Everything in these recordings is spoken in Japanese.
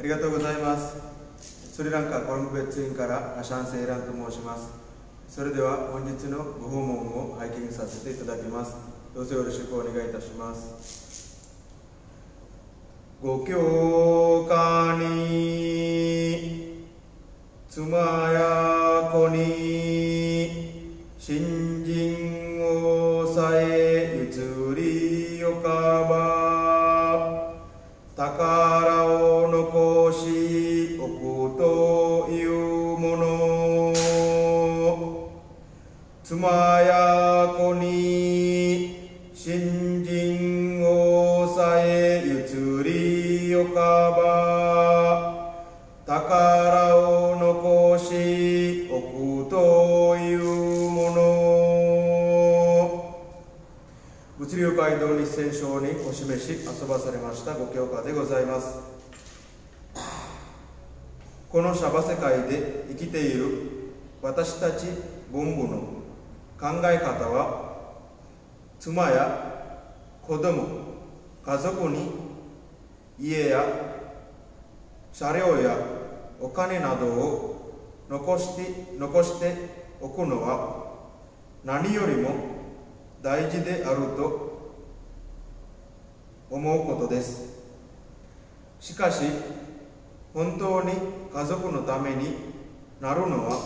ありがとうございます。スリランカコロンブ別院からアシャンセイランと申します。それでは本日のご訪問を拝見させていただきます。どうぞよろしくお願いいたします。ご教化に妻や子に新人をさえ移りよかば宝を残しおくというもの。妻や子に新人をさえ移りよかば宝を残しおくというもの。物流街道日戦省にお示し遊ばされましたご教化でございます。このシャバ世界で生きている私たちボンボの考え方は、妻や子供、家族に家や車両やお金などを残しておくのは何よりも大事であると思うことです。しかし、本当に家族のためになるのは、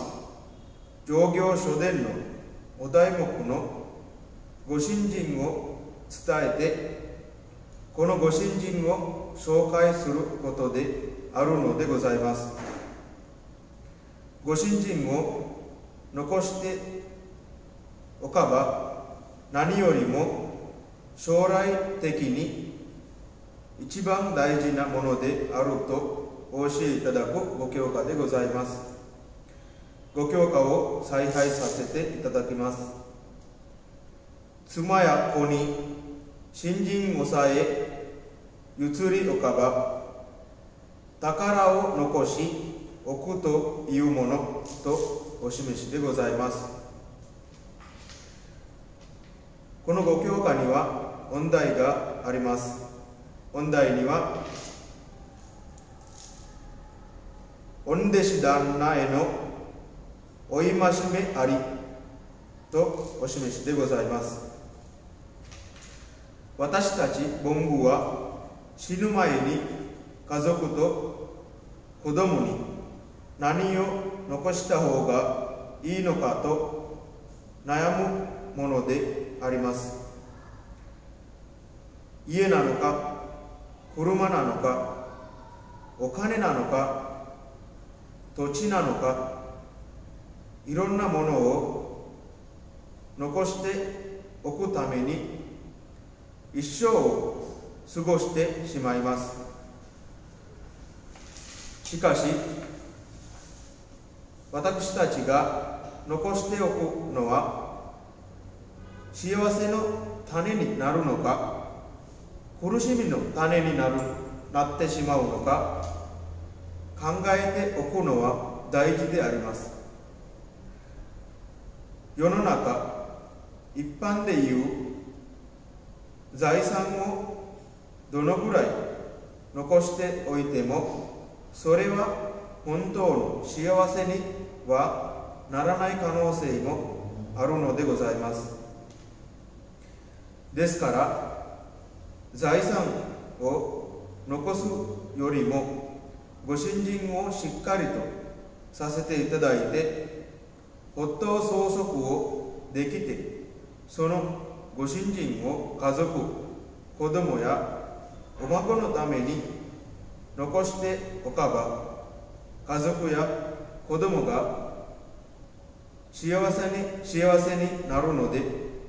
上行書伝のお題目のご信心を伝えて、このご信心を紹介することであるのでございます。ご信心を残しておかば何よりも将来的に一番大事なものであるとお教えいただくご教化でございます。ご教化を再拝させていただきます。妻や子に新人をさえ移りおかば宝を残しおくというものとお示しでございます。このご教化には問題があります。問題にはおんでし旦那へのお戒めありとお示しでございます。私たちボングは死ぬ前に家族と子供に何を残した方がいいのかと悩むものであります。家なのか車なのかお金なのか土地なのかいろんなものを残しておくために一生を過ごしてしまいます。しかし私たちが残しておくのは幸せの種になるのか苦しみの種になってしまうのか考えておくのは大事であります。世の中一般でいう財産をどのぐらい残しておいてもそれは本当の幸せにはならない可能性もあるのでございます。ですから財産を残すよりもご信心をしっかりとさせていただいて発頭相続をできて、そのご信心を家族、子供やお孫のために残しておかば、家族や子供が幸せになるので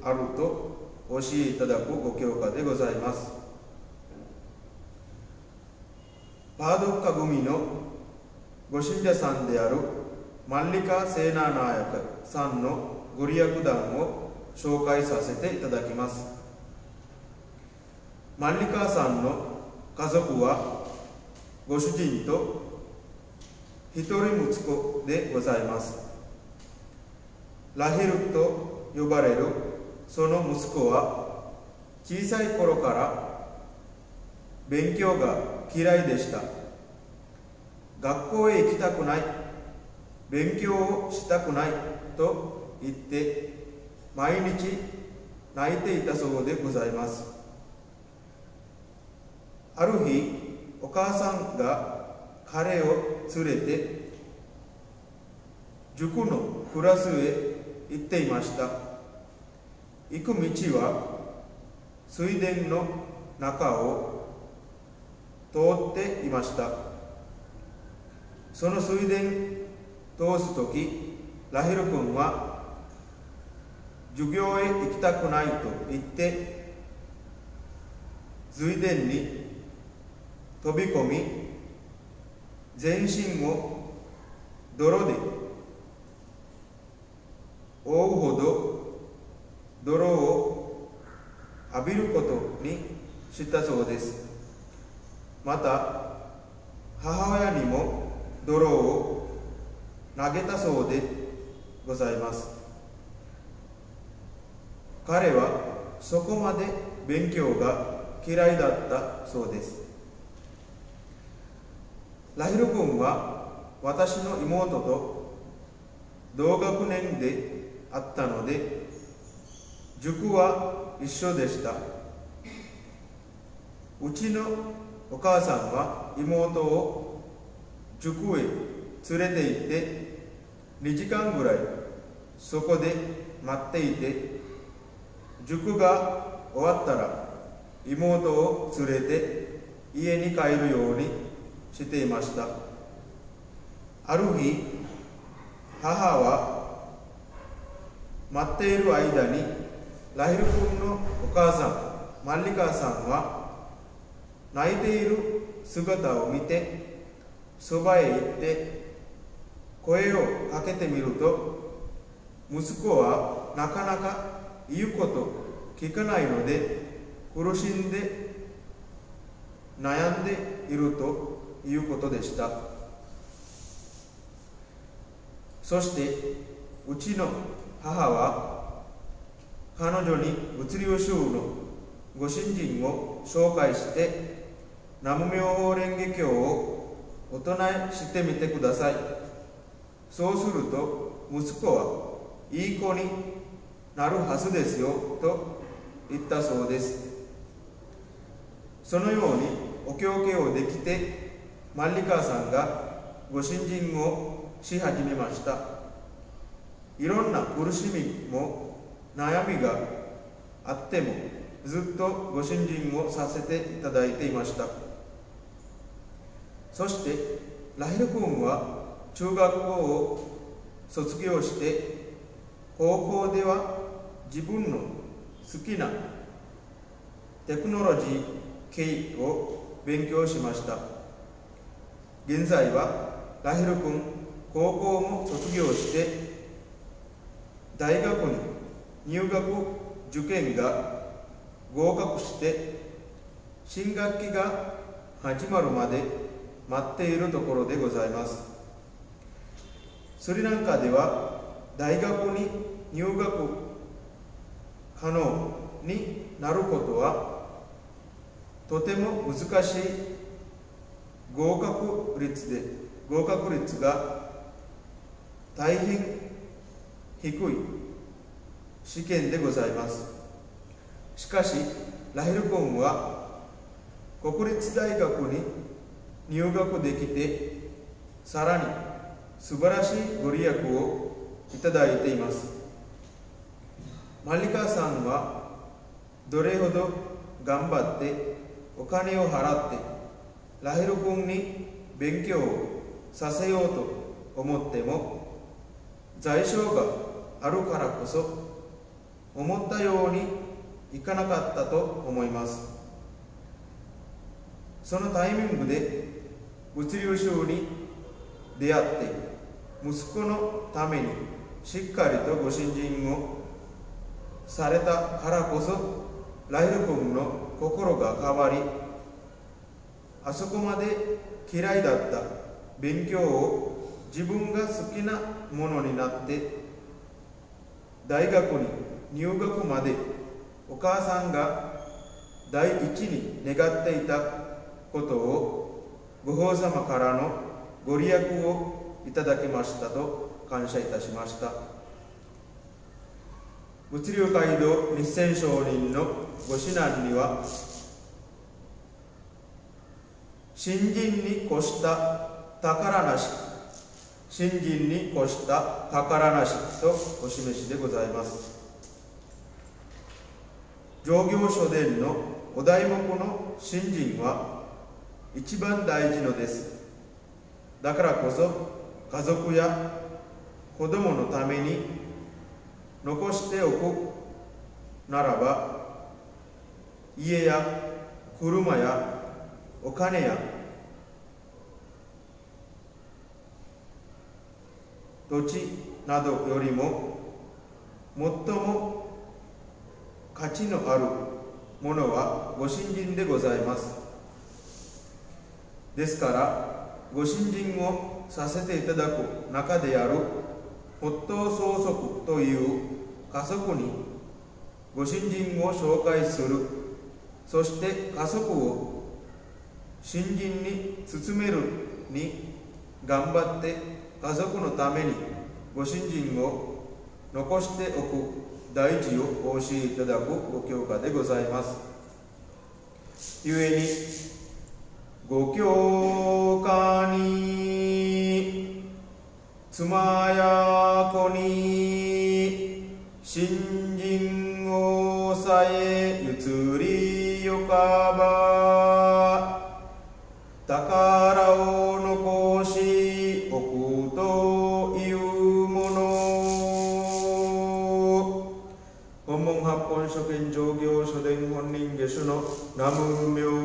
あると教えいただくご教化でございます。パードッカ組のご信者さんであるマンリカ・セーナナーヤクさんのご利益談を紹介させていただきます。マンリカさんの家族はご主人と一人息子でございます。ラヒルと呼ばれるその息子は小さい頃から勉強が嫌いでした。学校へ行きたくない、勉強をしたくないと言って毎日泣いていたそうでございます。ある日、お母さんが彼を連れて塾のクラスへ行っていました。行く道は水田の中を通っていました。その水田通すとき、ラヘル君は授業へ行きたくないと言って水田に飛び込み、全身を泥で覆うほど泥を浴びることにしたそうです。また母親にも泥を投げたそうでございます。彼はそこまで勉強が嫌いだったそうです。ラヒル君は私の妹と同学年であったので、塾は一緒でした。うちのお母さんは妹を塾へ連れて行って2時間ぐらいそこで待っていて、塾が終わったら妹を連れて家に帰るようにしていました。ある日、母は待っている間にラヒル君のお母さん、マリカさんは泣いている姿を見てそばへ行って声をかけてみると、息子はなかなか言うこと聞かないので苦しんで悩んでいるということでした。そしてうちの母は彼女に物流宗のご神人を紹介して南無妙法蓮華経をお唱えしてみてください。そうすると息子はいい子になるはずですよと言ったそうです。そのようにお経けをできてマリカさんがご神人をし始めました。いろんな苦しみも悩みがあってもずっとご信心をさせていただいていました。そしてラヒル君は中学校を卒業して、高校では自分の好きなテクノロジー系を勉強しました。現在はラヒル君高校も卒業して大学に入学受験が合格して、新学期が始まるまで待っているところでございます。スリランカでは大学に入学可能になることはとても難しい合格率が大変低い試験でございます。しかしラヒル君は国立大学に入学できて、さらに素晴らしいご利益をいただいています。マリカさんはどれほど頑張ってお金を払ってラヒル君に勉強をさせようと思っても、財障があるからこそ思ったようにいかなかったと思います。そのタイミングで物流宗に出会って、息子のためにしっかりとご信心をされたからこそラヒル君の心が変わり、あそこまで嫌いだった勉強を自分が好きなものになって、大学に入学までお母さんが第一に願っていたことを、ご父様からのご利益をいただきましたと感謝いたしました。物流街道日泉商人のご指南には、新人に越した宝なし、新人に越した宝なしとお示しでございます。上行書伝のお題目の信心は一番大事のです。だからこそ家族や子供のために残しておくならば、家や車やお金や土地などよりも最も価値のあるものはご信心でございます。ですから、ご信心をさせていただく中である発頭相続という家族にご信心を紹介する、そして家族を信心に包めるに頑張って家族のためにご信心を残しておく。大事をお教えいただくご教科でございます。ゆえに、ご教科に、妻や子に、信心をさえ移りよかば、宝を残しおくというもの。本文発本書見上行書伝本人下手の南無妙